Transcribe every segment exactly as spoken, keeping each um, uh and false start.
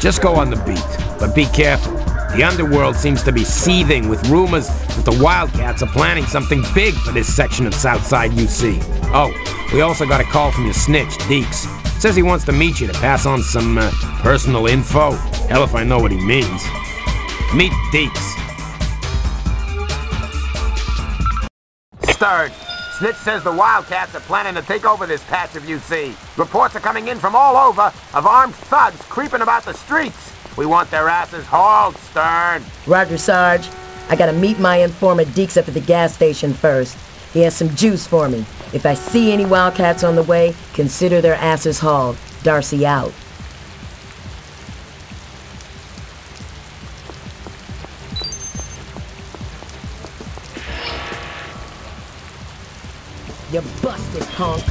Just go on the beat, but be careful. The underworld seems to be seething with rumors that the Wildcats are planning something big for this section of Southside U C. Oh, we also got a call from your snitch, Deeks. Says he wants to meet you to pass on some uh, personal info. Hell if I know what he means. Meet Deeks. Stern, snitch says the Wildcats are planning to take over this patch of U C. Reports are coming in from all over of armed thugs creeping about the streets. We want their asses hauled, Stern. Roger, Sarge. I gotta meet my informant Deeks up at the gas station first. He has some juice for me. If I see any Wildcats on the way, consider their asses hauled. Darcy out. You busted, punk.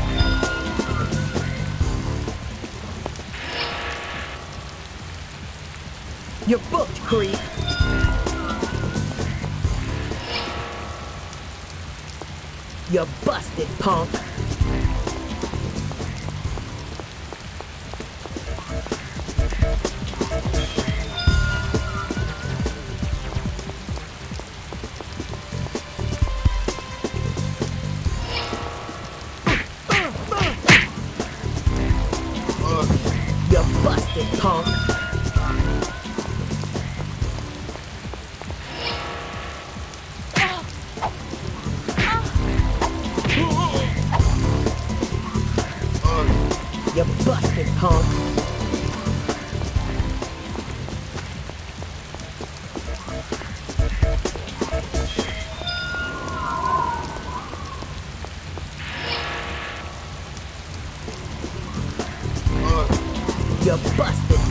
You're booked, creep. You're busted, punk. You're busted, punk. You busted punk. You busted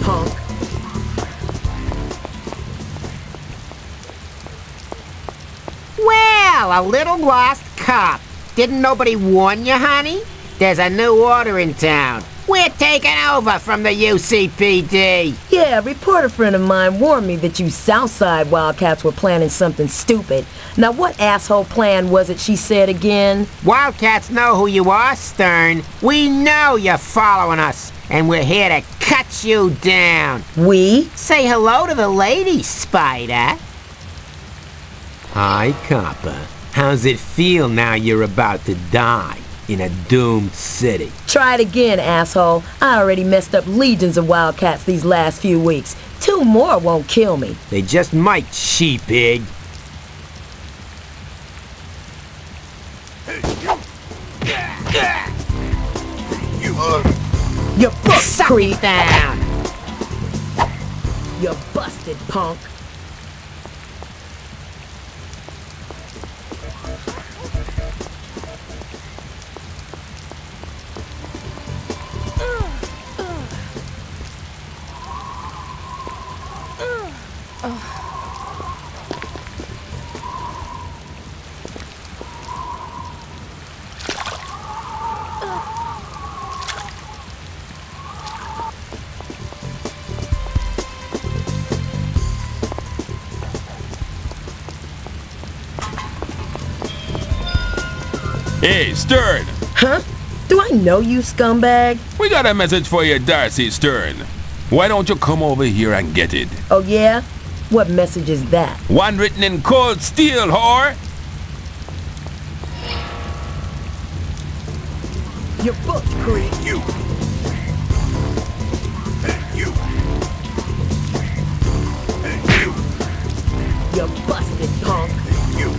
punk. Well, a little lost cop. Didn't nobody warn you, honey? There's a new order in town. We're taking over from the U C P D. Yeah, a reporter friend of mine warned me that you Southside Wildcats were planning something stupid. Now, what asshole plan was it she said again? Wildcats know who you are, Stern. We know you're following us, and we're here to cut you down. We? Say hello to the lady, Spider. Hi, Copper. How's it feel now you're about to die? In a doomed city. Try it again, asshole. I already messed up legions of Wildcats these last few weeks. Two more won't kill me. They just might, sheepig. You busted, creep down. You busted, punk. Hey, Stern! Huh? Do I know you, scumbag? We got a message for you, Darcy Stern. Why don't you come over here and get it? Oh, yeah? What message is that? One written in cold steel, whore! You booked, creep. You! You! You! You busted, punk! You!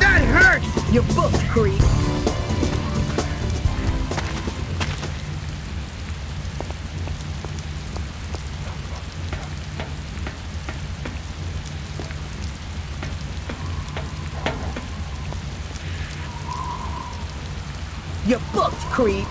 That hurts! You booked, creep. You booked, creep.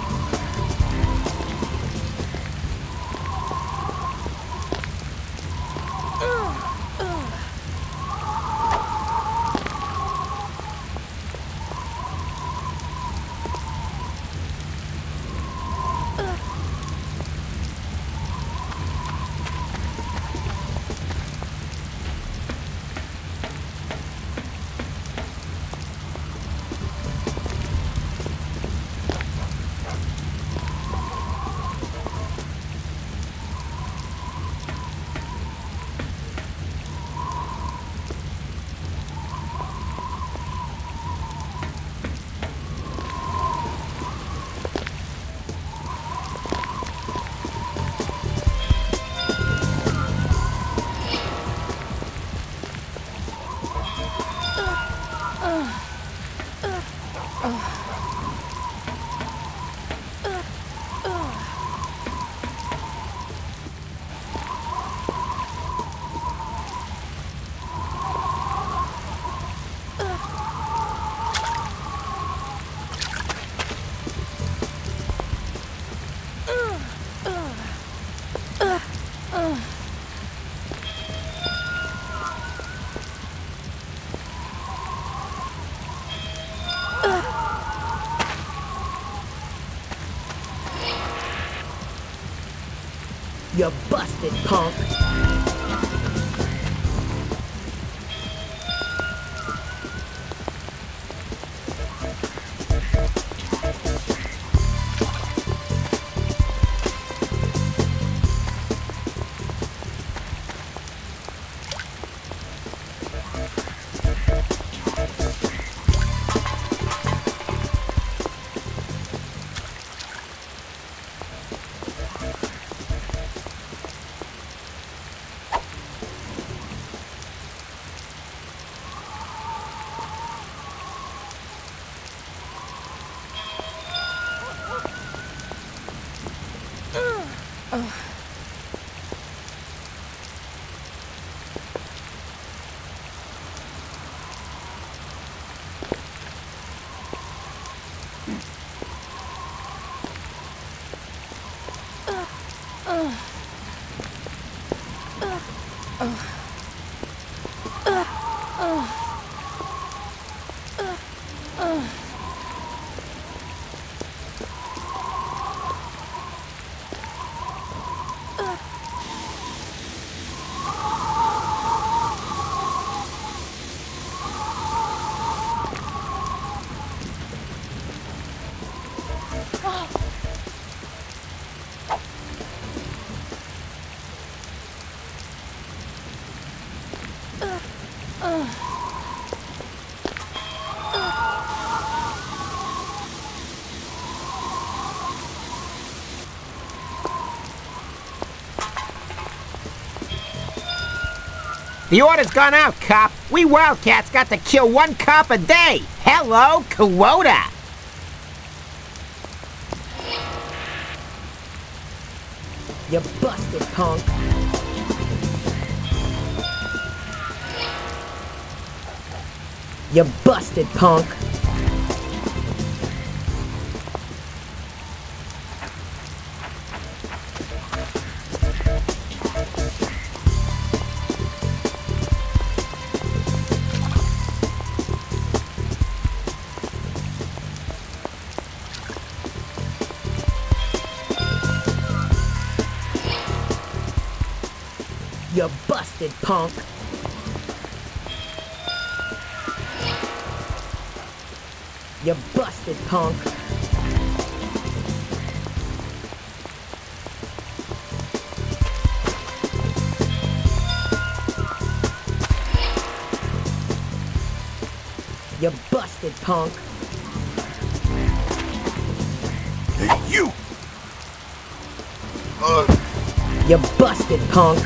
You're busted, punk. The order's gone out, cop. We Wildcats got to kill one cop a day. Hello, quota. You busted, punk. You busted, punk. Punk. You busted, punk. You busted, punk. Hey, you. Uh. You busted, punk.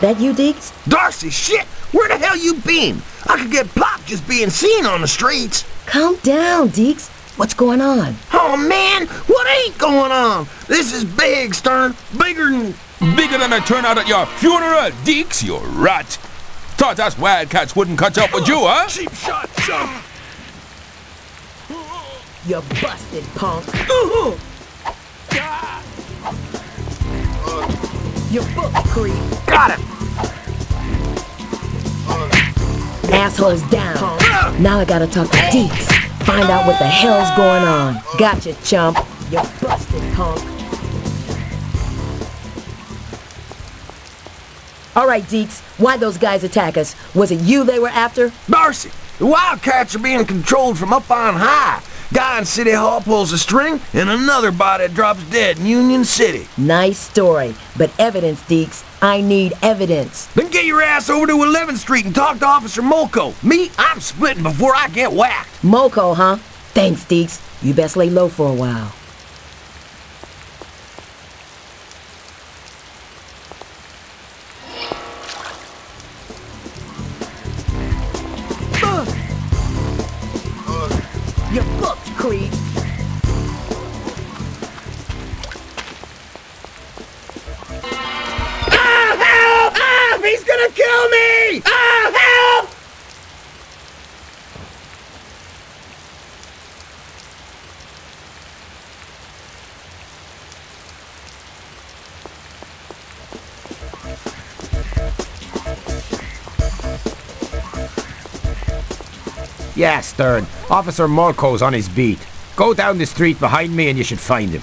That you, Deeks? Darcy, shit! Where the hell you been? I could get popped just being seen on the streets. Calm down, Deeks. What's going on? Oh, man! What ain't going on? This is big, Stern. Bigger than... Bigger than a turnout at your funeral, Deeks, you rat. Thought us Wildcats wouldn't catch up with you, huh? Cheap shot, chump. You busted, punk. You book creep. Got him. assholes down. Now I gotta talk to Deeks. Find out what the hell's going on. Gotcha, chump. You busted, punk. All right, Deeks, why'd those guys attack us? Was it you they were after? Darcy, the Wildcats are being controlled from up on high. Guy in City Hall pulls a string, and another body drops dead in Union City. Nice story, but evidence, Deeks. I need evidence. Then get your ass over to eleventh street and talk to Officer Moko. Me, I'm splitting before I get whacked. Moko, huh? Thanks, Deeks. You best lay low for a while. You're booked, Creed. Ah, help! Ah, he's gonna kill me! Ah, help! Yeah, Stern. Officer Molko's on his beat. Go down the street behind me and you should find him.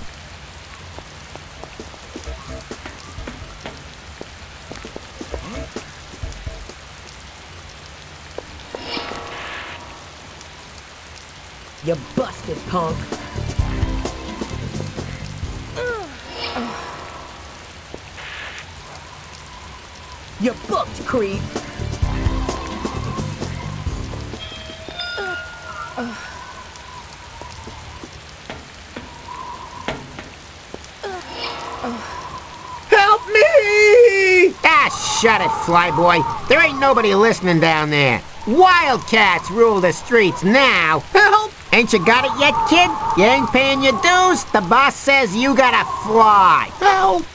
You busted, punk. You booked, creep. Help me! Ah, shut it, flyboy. There ain't nobody listening down there. Wildcats rule the streets now. Help! Ain't you got it yet, kid? You ain't paying your dues? The boss says you gotta fly. Help!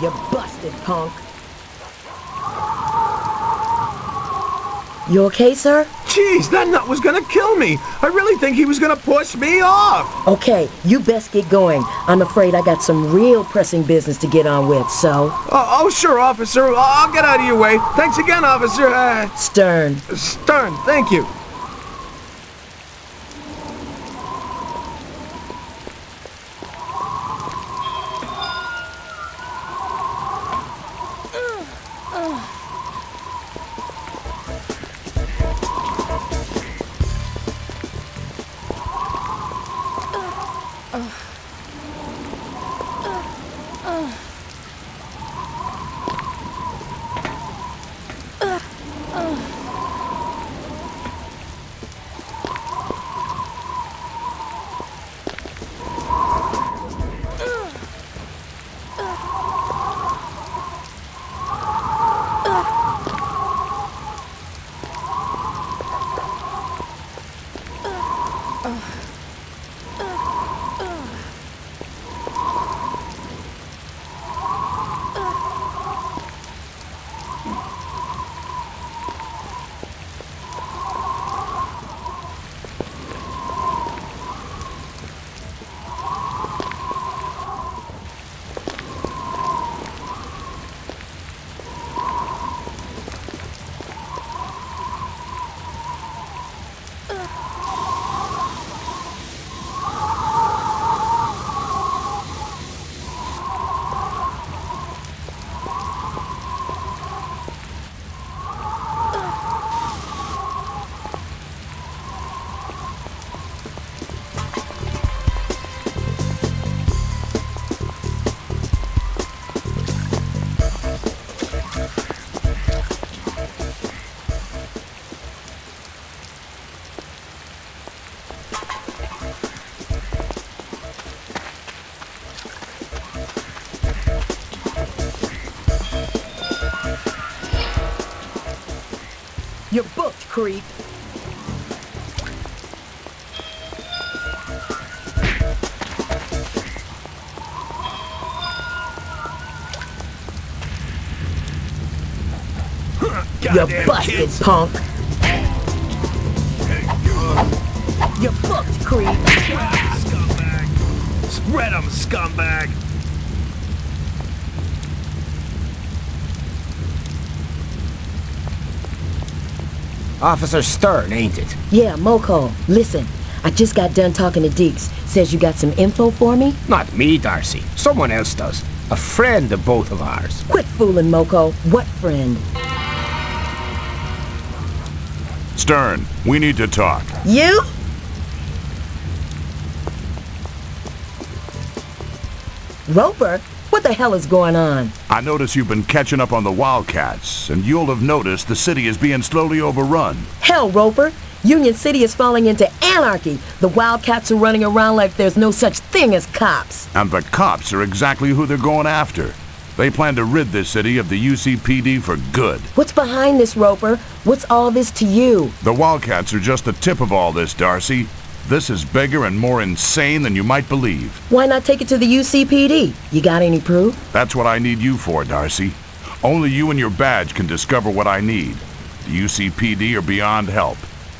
You busted, punk. You okay, sir? Jeez, that nut was gonna kill me. I really think he was gonna push me off. Okay, you best get going. I'm afraid I got some real pressing business to get on with, so... Uh, oh, sure, officer. I'll get out of your way. Thanks again, officer. Uh, Stern. Stern, thank you. You booked, creep. You busted, kids. Punk. You booked, creep. Spread them, scumbag! Officer Stern, ain't it? Yeah, Moko. Listen, I just got done talking to Deeks. Says you got some info for me? Not me, Darcy. Someone else does. A friend of both of ours. Quit fooling, Moko. What friend? Stern, we need to talk. You? Roper? What the hell is going on? I notice you've been catching up on the Wildcats, and you'll have noticed the city is being slowly overrun. Hell, Roper! Union City is falling into anarchy. The Wildcats are running around like there's no such thing as cops. And the cops are exactly who they're going after. They plan to rid this city of the U C P D for good. What's behind this, Roper? What's all this to you? The Wildcats are just the tip of all this, Darcy. This is bigger and more insane than you might believe. Why not take it to the U C P D? You got any proof? That's what I need you for, Darcy. Only you and your badge can discover what I need. The U C P D are beyond help.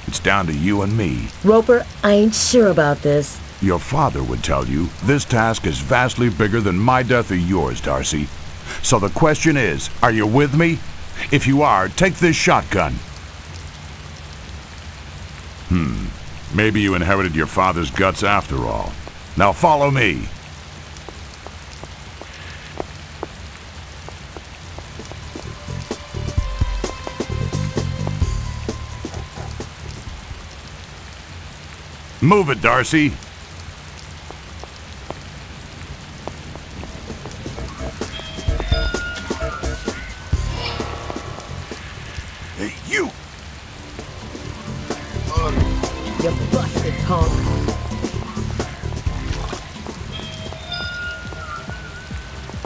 It's down to you and me. Roper, I ain't sure about this. Your father would tell you this task is vastly bigger than my death or yours, Darcy. So the question is, are you with me? If you are, take this shotgun. Hmm. Maybe you inherited your father's guts after all. Now follow me. Move it, Darcy. Hey, you! You busted punk.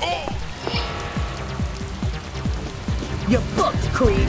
Oh. You fucked, creep.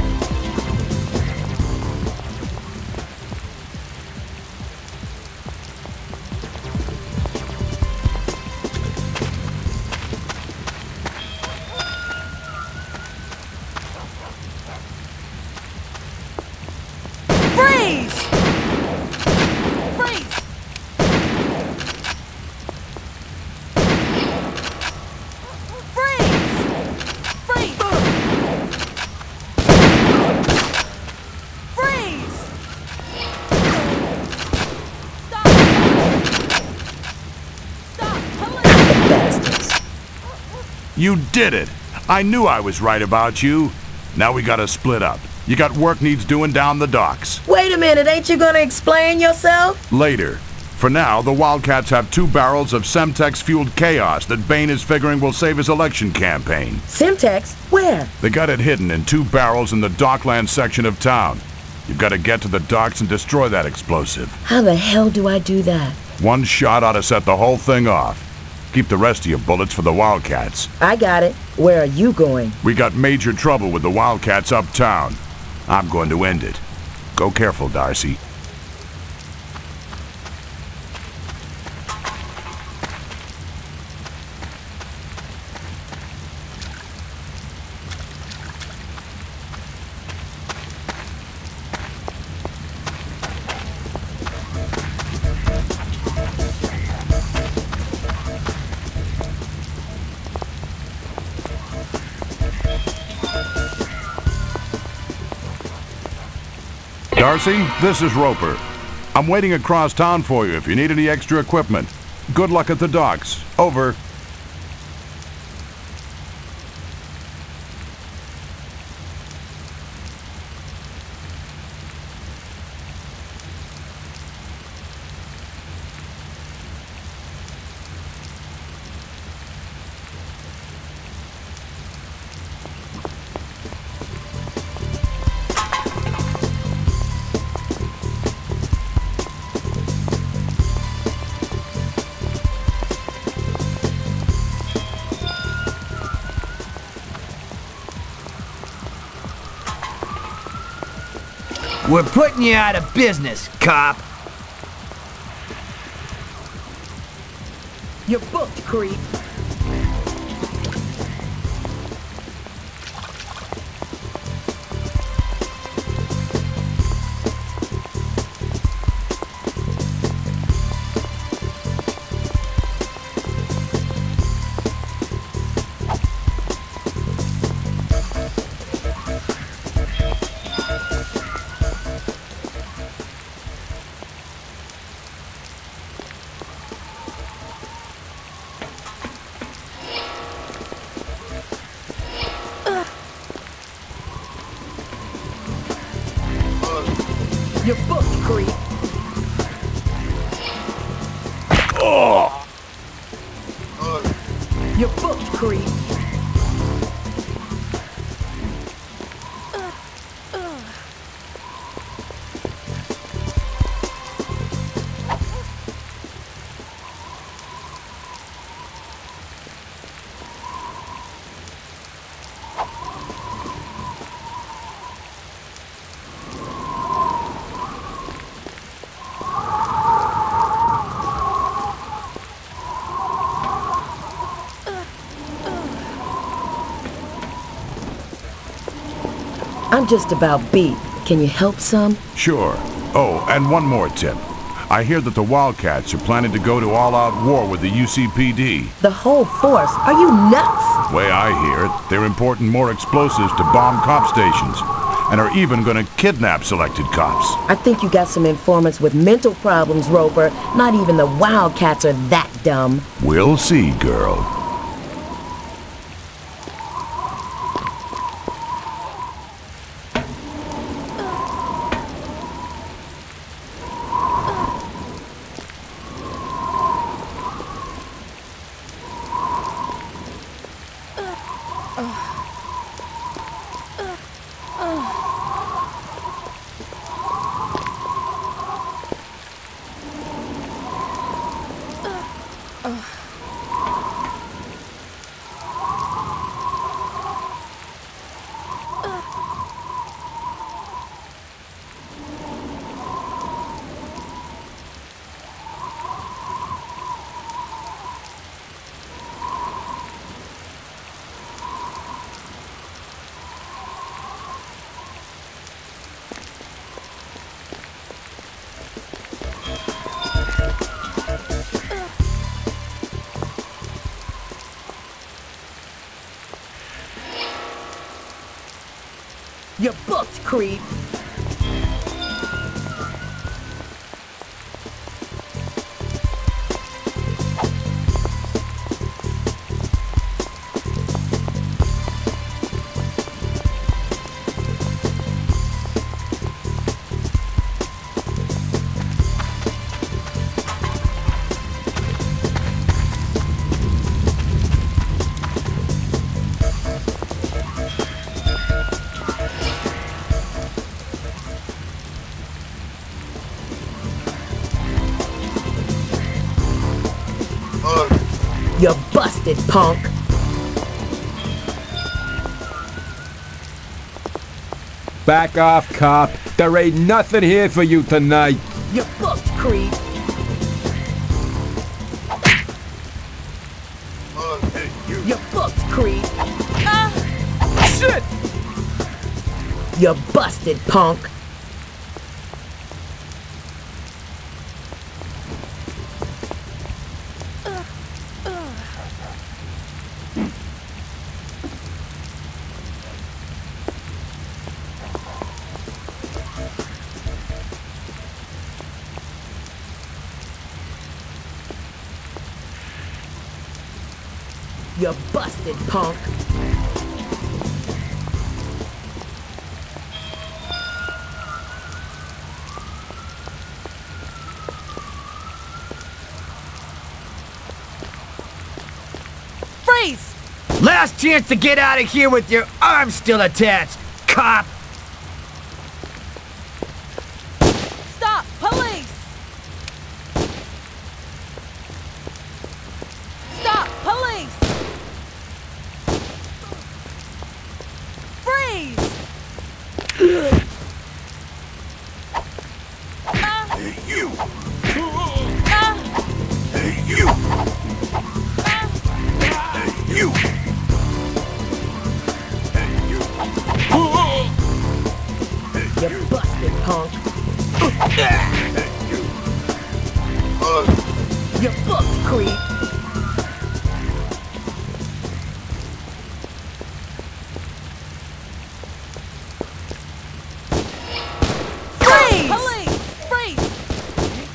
You did it! I knew I was right about you. Now we gotta split up. You got work needs doing down the docks. Wait a minute, ain't you gonna explain yourself? Later. For now, the Wildcats have two barrels of Semtex-fueled chaos that Bane is figuring will save his election campaign. Semtex? Where? They got it hidden in two barrels in the Dockland section of town. You've gotta get to the docks and destroy that explosive. How the hell do I do that? One shot ought to set the whole thing off. Keep the rest of your bullets for the Wildcats. I got it. Where are you going? We got major trouble with the Wildcats uptown. I'm going to end it. Go careful, Darcy. Darcy, this is Roper. I'm waiting across town for you if you need any extra equipment. Good luck at the docks. Over. We're putting you out of business, cop. You're booked, creep. You're booked, creep. Oh. Uh. You're booked, creep. Uh, uh. I'm just about beat. Can you help some? Sure. Oh, and one more tip. I hear that the Wildcats are planning to go to all-out war with the U C P D. The whole force? Are you nuts? The way I hear it, they're importing more explosives to bomb cop stations, and are even going to kidnap selected cops. I think you got some informants with mental problems, Roper. Not even the Wildcats are that dumb. We'll see, girl. You're booked, creep. You're busted, punk! Back off, cop. There ain't nothing here for you tonight. You're booked, creep. You're booked, creep. Ah! Shit! You're busted, punk. You're busted, punk. Freeze! Last chance to get out of here with your arms still attached, cop! You booked, creep! Freeze! Police! Freeze!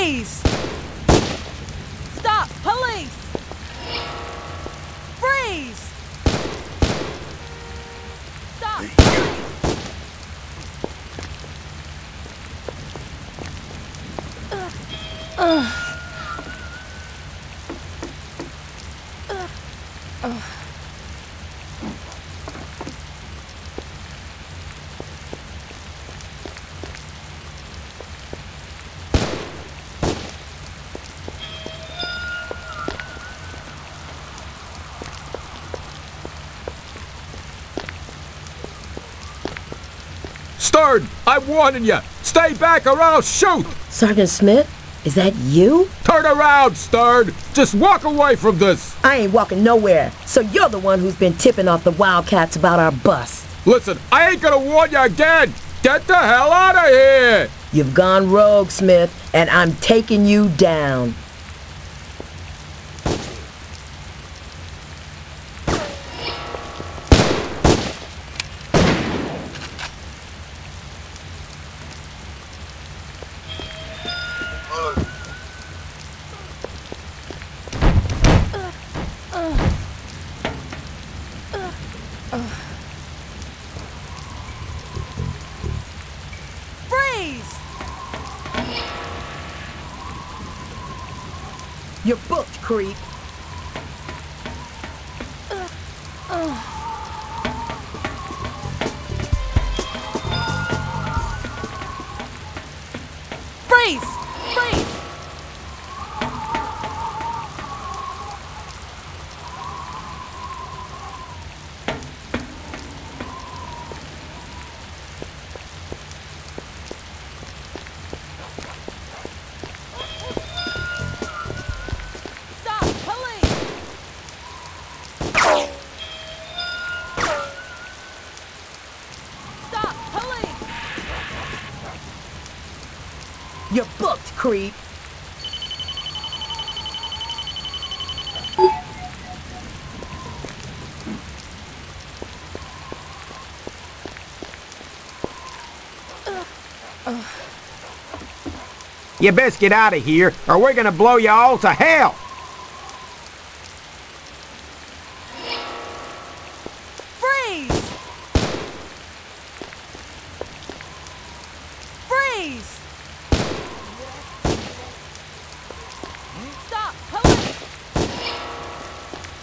Please! Stop! Police! Freeze! Stop! Police! Uh, uh. Stern, I'm warning you. Stay back or I'll shoot. Sergeant Smith, is that you? Turn around, Stern. Just walk away from this. I ain't walking nowhere. So you're the one who's been tipping off the Wildcats about our bust. Listen, I ain't gonna warn you again. Get the hell out of here. You've gone rogue, Smith, and I'm taking you down. You're booked, creep. Uh, uh. Freeze! Freeze! You're booked, creep. You best get out of here, or we're gonna blow you all to hell. Freeze! Freeze! Stop! Police!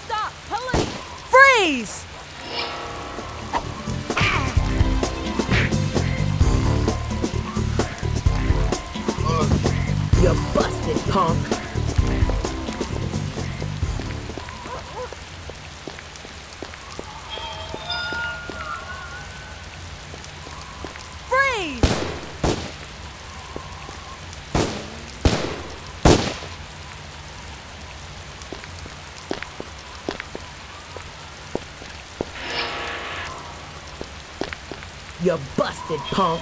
Stop! Police! Freeze! You're busted, punk! Freeze! You busted, punk! Freeze! You busted, punk!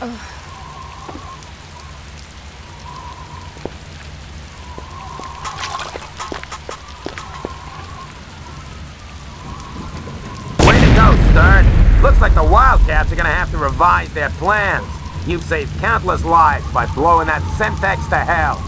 Oh. Way to go, Stern. Looks like the Wildcats are gonna have to revise their plans. You've saved countless lives by blowing that Semtex to hell.